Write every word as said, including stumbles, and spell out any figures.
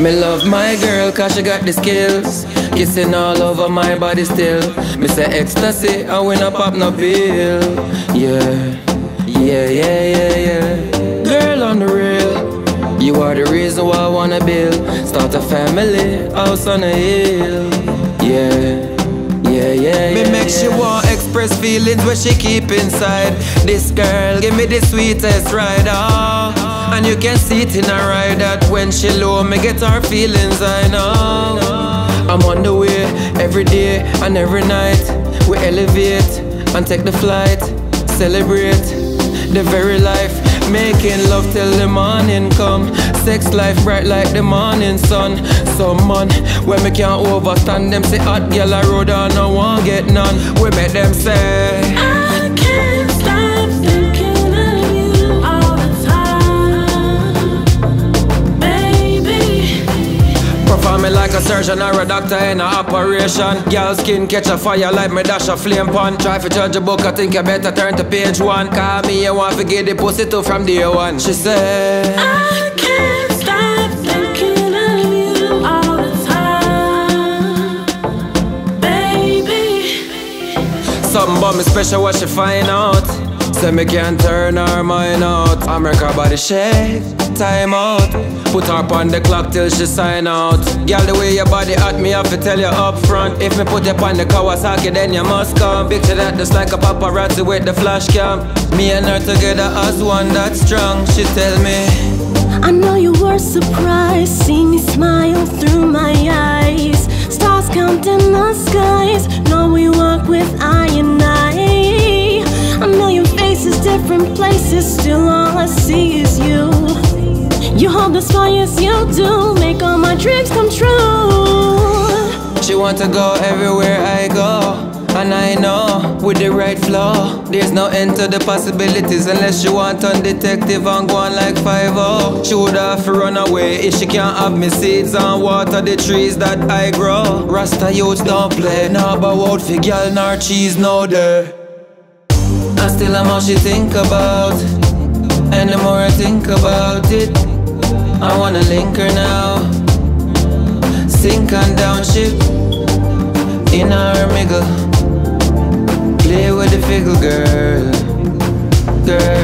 Me love my girl cause she got the skills. Kissing all over my body still. Me say ecstasy and we not pop no pill. Yeah, yeah, yeah, yeah, yeah. Girl on the real, you are the reason why I wanna build. Start a family, house on a hill. Yeah. Yeah, yeah, me yeah, make yeah. She want express feelings where she keep inside. This girl give me the sweetest ride, oh. And you can see it in her ride that when she low, me get her feelings, I know. I'm on the way every day and every night. We elevate and take the flight. Celebrate the very life. Making love till the morning come. Sex life bright like the morning sun. Some man, when me can't overstand them. Say hot girl I road and no one get none. We make them say I can't stop thinking of you all the time, baby. Perform me like a surgeon or a doctor in a operation. Girl skin catch a fire like me dash a flame pan. Try for judge a book, I think you better turn to page one. Call me and want to get the pussy to from day one. She said I can't. Something about me special what she find out. Say me can't turn her mind out. I make her body shake, time out. Put her on the clock till she sign out. Girl, the way your body at me, I have to tell you up front. If me put you on the Kawasaki, then you must come. Picture that just like a paparazzi with the flash cam. Me and her together as one that's strong. She tell me I know you were surprised. See me smile through my eyes. Stars counting the skies. Know we walk with I and I. A million faces, different places. Still all I see is you. You hold the sky as you do. Make all my dreams come true. She want to go everywhere I go. And I know, with the right flow, there's no end to the possibilities. Unless she want on detective and go on like five oh. She would have to run away if she can't have me seeds and water the trees that I grow. Rasta youths don't play, nah bow out for girl nor cheese no there. And still I'm all she think about. And the more I think about it, I wanna link her now. Sink and down ship in our miggle. Play with the figgle, girl, girl.